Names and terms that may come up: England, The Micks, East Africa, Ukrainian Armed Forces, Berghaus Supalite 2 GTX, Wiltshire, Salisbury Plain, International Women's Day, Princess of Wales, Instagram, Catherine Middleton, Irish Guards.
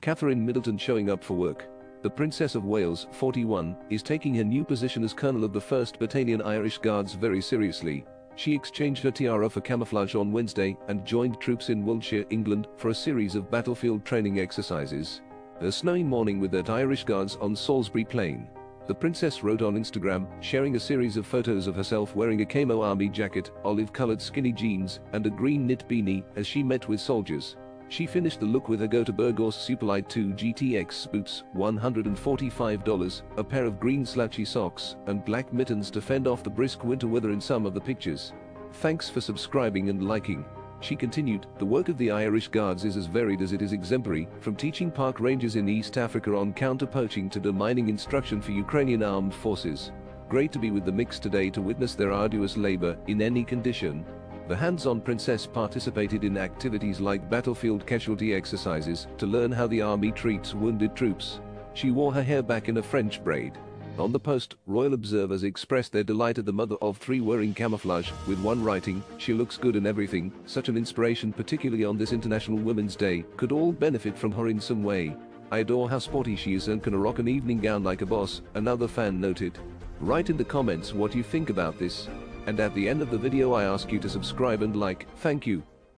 Catherine Middleton showing up for work. The Princess of Wales, 41, is taking her new position as Colonel of the 1st Battalion Irish Guards very seriously. She exchanged her tiara for camouflage on Wednesday and joined troops in Wiltshire, England, for a series of battlefield training exercises. A snowy morning with the Irish Guards on Salisbury Plain. The Princess wrote on Instagram, sharing a series of photos of herself wearing a camo army jacket, olive-coloured skinny jeans, and a green knit beanie as she met with soldiers. She finished the look with her go-to Berghaus Supalite 2 GTX boots, $145, a pair of green slouchy socks, and black mittens to fend off the brisk winter weather in some of the pictures. Thanks for subscribing and liking. She continued, the work of the Irish Guards is as varied as it is exemplary, from teaching park rangers in East Africa on counter-poaching to demining instruction for Ukrainian Armed Forces. Great to be with the Micks today to witness their arduous labor in any condition. The hands-on princess participated in activities like battlefield casualty exercises to learn how the army treats wounded troops. She wore her hair back in a French braid. On the post, royal observers expressed their delight at the mother of three wearing camouflage, with one writing, "She looks good in everything, such an inspiration particularly on this International Women's Day, could all benefit from her in some way. I adore how sporty she is and can rock an evening gown like a boss," another fan noted. Write in the comments what you think about this. And at the end of the video I ask you to subscribe and like. Thank you.